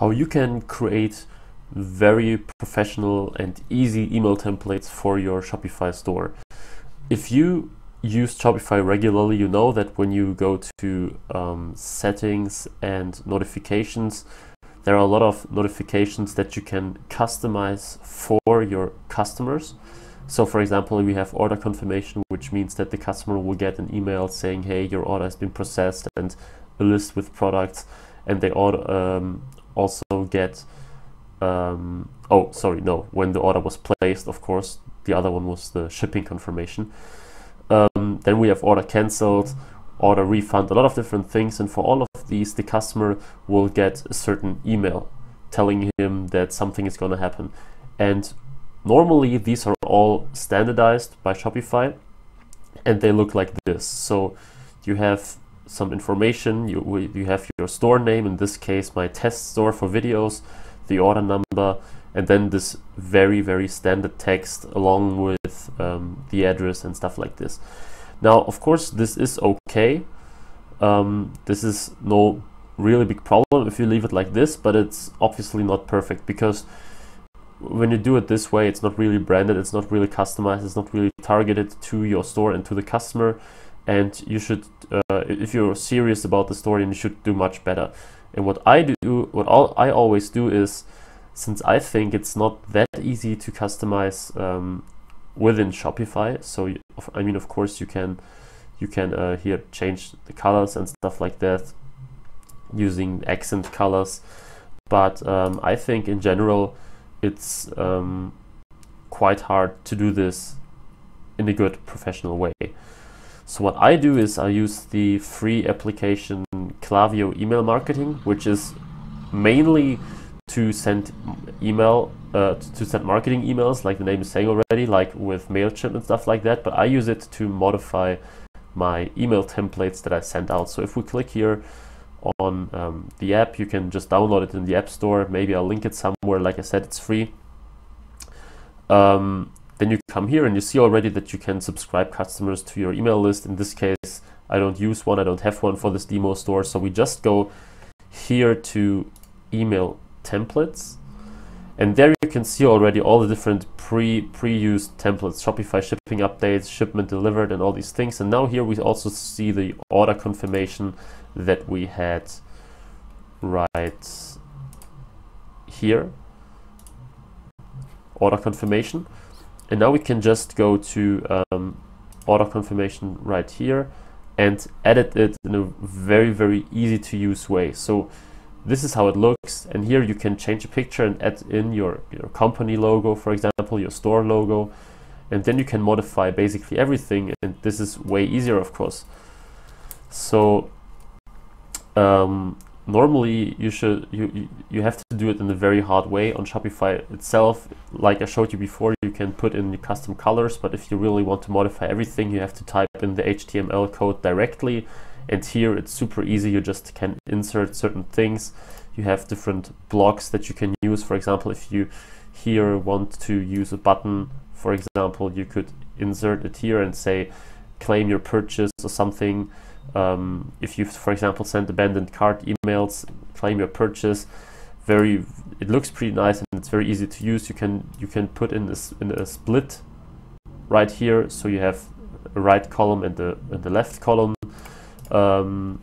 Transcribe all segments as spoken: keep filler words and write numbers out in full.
how you can create very professional and easy email templates for your Shopify store. If you use Shopify regularly, you know that when you go to um, settings and notifications, there are a lot of notifications that you can customize for your customers. So for example, we have order confirmation, which means that the customer will get an email saying, hey, your order has been processed, and a list with products, and they order, um, also get um, oh sorry no when the order was placed, of course. The other one was the shipping confirmation. Um, then we have order cancelled, order refund, a lot of different things, and for all of these the customer will get a certain email telling him that something is going to happen. And normally these are all standardized by Shopify and they look like this. So you have some information, you, you have your store name, in this case my test store for videos, the order number, and then this very very standard text along with um, the address and stuff like this. Now of course this is okay, um, this is no really big problem if you leave it like this, but it's obviously not perfect, because when you do it this way it's not really branded, it's not really customized, it's not really targeted to your store and to the customer. And you should, uh, if you're serious about the story, you should do much better. And what I do, what all, I always do is, since I think it's not that easy to customize um, within Shopify. So you, I mean, of course you can, you can uh, here change the colors and stuff like that using accent colors. But um, I think in general, it's um, quite hard to do this in a good professional way. So what I do is I use the free application Klaviyo Email Marketing, which is mainly to send email, uh, to send marketing emails, like the name is saying already, like with MailChimp and stuff like that. But I use it to modify my email templates that I send out. So if we click here on um, the app, you can just download it in the App Store. Maybe I'll link it somewhere. Like I said, it's free. Um, Then you come here and you see already that you can subscribe customers to your email list. In this case, I don't use one, I don't have one for this demo store. So we just go here to email templates. And there you can see already all the different pre, pre-used templates, Shopify shipping updates, shipment delivered, and all these things. And now here we also see the order confirmation that we had right here. Order confirmation. And now we can just go to um, order confirmation right here and edit it in a very, very easy to use way. So this is how it looks. And here you can change a picture and add in your, your company logo, for example, your store logo. And then you can modify basically everything. And this is way easier, of course. So um, normally you should you you have to do it in a very hard way on Shopify itself. Like I showed you before, you can put in your custom colors, but if you really want to modify everything, you have to type in the H T M L code directly. And here it's super easy, you just can insert certain things. You have different blocks that you can use. For example, if you here want to use a button, for example, you could insert it here and say claim your purchase or something. Um, if you, for example, send abandoned cart emails, claim your purchase. Very, it looks pretty nice and it's very easy to use. You can you can put in this in a split right here, so you have a right column and the and the left column, um,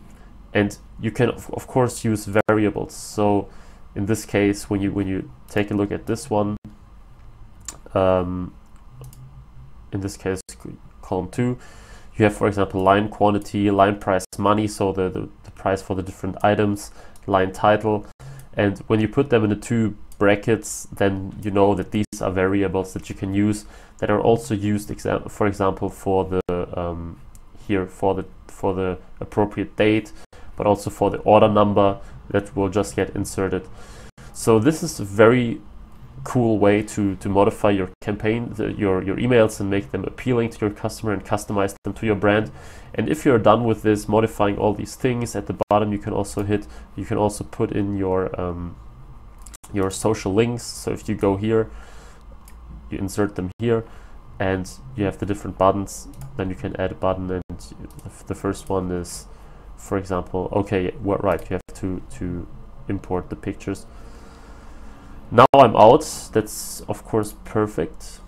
and you can of, of course use variables. So in this case, when you when you take a look at this one, um, in this case, column two. You have, for example, line quantity, line price money, so the, the, the price for the different items, line title. And when you put them in the two brackets, then you know that these are variables that you can use that are also used, exa for example, for the um, here for the for the appropriate date, but also for the order number that will just get inserted. So this is a very cool way to to modify your campaign, the, your your emails, and make them appealing to your customer and customize them to your brand. And if you're done with this, modifying all these things at the bottom, you can also hit you can also put in your um, your social links. So if you go here, you insert them here, and you have the different buttons. Then you can add a button, and if the first one is, for example, okay, well, right, you have to to import the pictures. Now I'm out. That's of course perfect.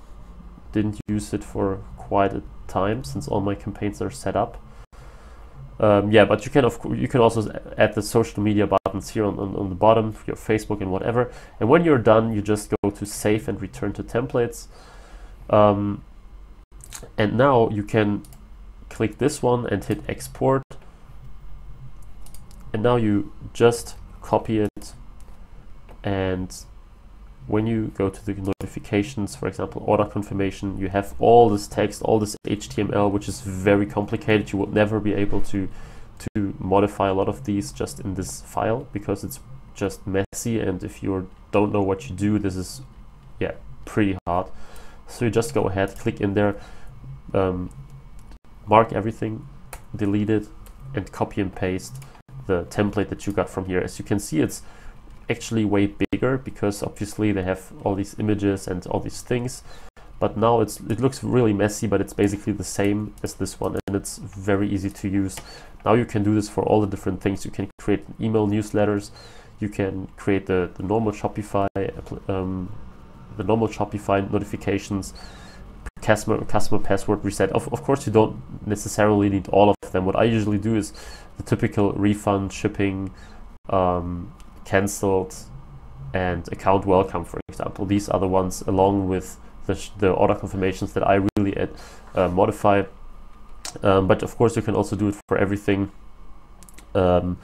Didn't use it for quite a time since all my campaigns are set up. Um, yeah, but you can of you can also add the social media buttons here on, on, on the bottom, your Facebook and whatever. And when you're done, you just go to save and return to templates. Um, and now you can click this one and hit export. And now you just copy it, and when you go to the notifications, for example, order confirmation, you have all this text, all this H T M L, which is very complicated. You will never be able to to modify a lot of these just in this file because it's just messy, and if you don't know what you do, this is yeah pretty hard. So you just go ahead, click in there, um, mark everything, delete it, and copy and paste the template that you got from here. As you can see, it's actually way bigger because obviously they have all these images and all these things, but now it's it looks really messy, but it's basically the same as this one, and it's very easy to use. Now you can do this for all the different things. You can create email newsletters, you can create the, the normal Shopify um, the normal Shopify notifications, customer customer password reset. Of, of course you don't necessarily need all of them. What I usually do is the typical refund, shipping, um, cancelled, and account welcome, for example. These are the ones along with the, sh the order confirmations that I really add, uh, modify. Um, but of course you can also do it for everything. Um,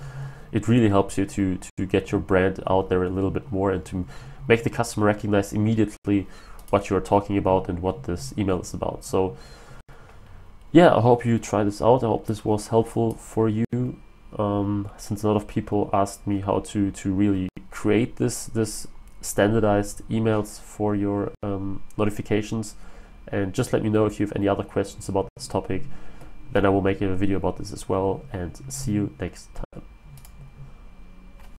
it really helps you to, to get your brand out there a little bit more and to make the customer recognize immediately what you're talking about and what this email is about. So yeah, I hope you try this out. I hope this was helpful for you. Um, since a lot of people asked me how to to really create this this standardized emails for your um, notifications. And just let me know if you have any other questions about this topic, then I will make a video about this as well, and see you next time.